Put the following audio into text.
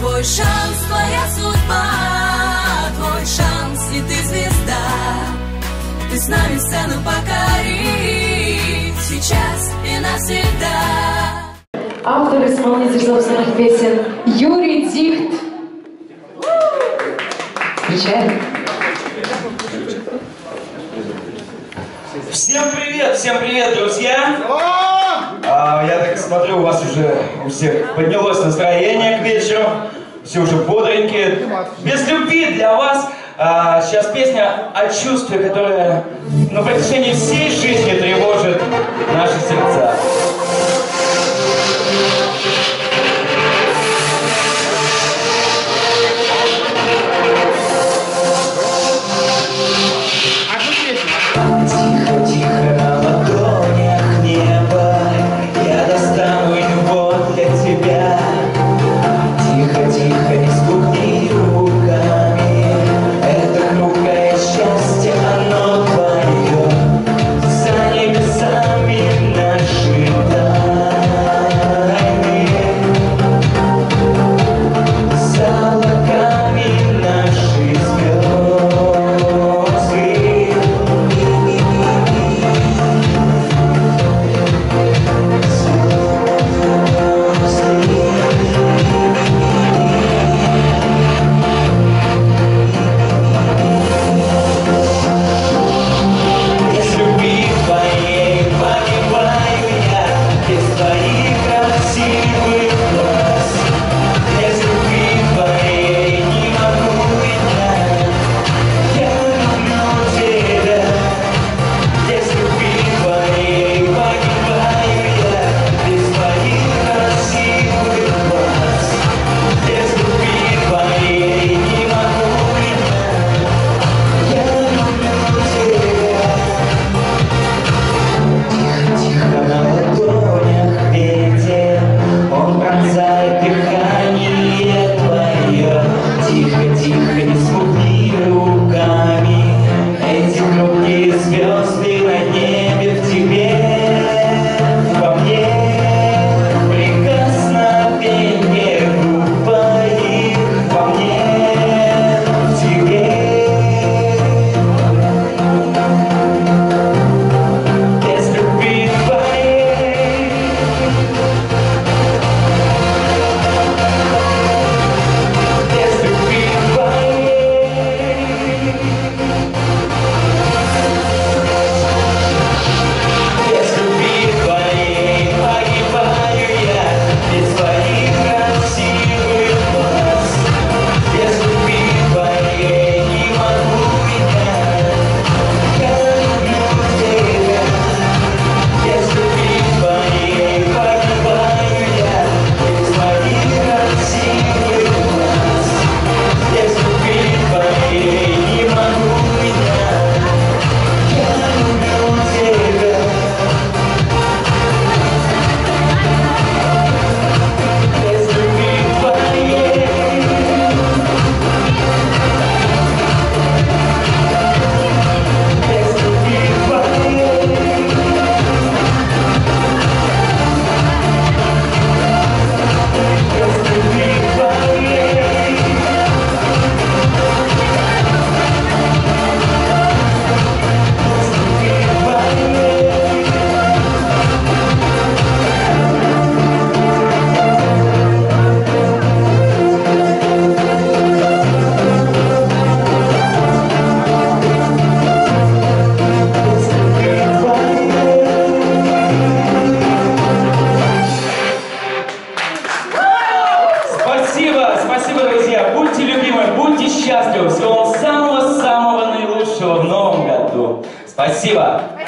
Твой шанс, твоя судьба, твой шанс, и ты звезда. Ты с нами сцену покори, сейчас и навсегда. Автор и исполнитель собственных песен Юрий Дихт. Встречаем. Всем привет, друзья! Я так смотрю, у вас уже у всех поднялось настроение к вечеру, все уже бодренькие. Без любви для вас сейчас песня о чувстве, которое на протяжении всей жизни тревожит наши сердца. Спасибо.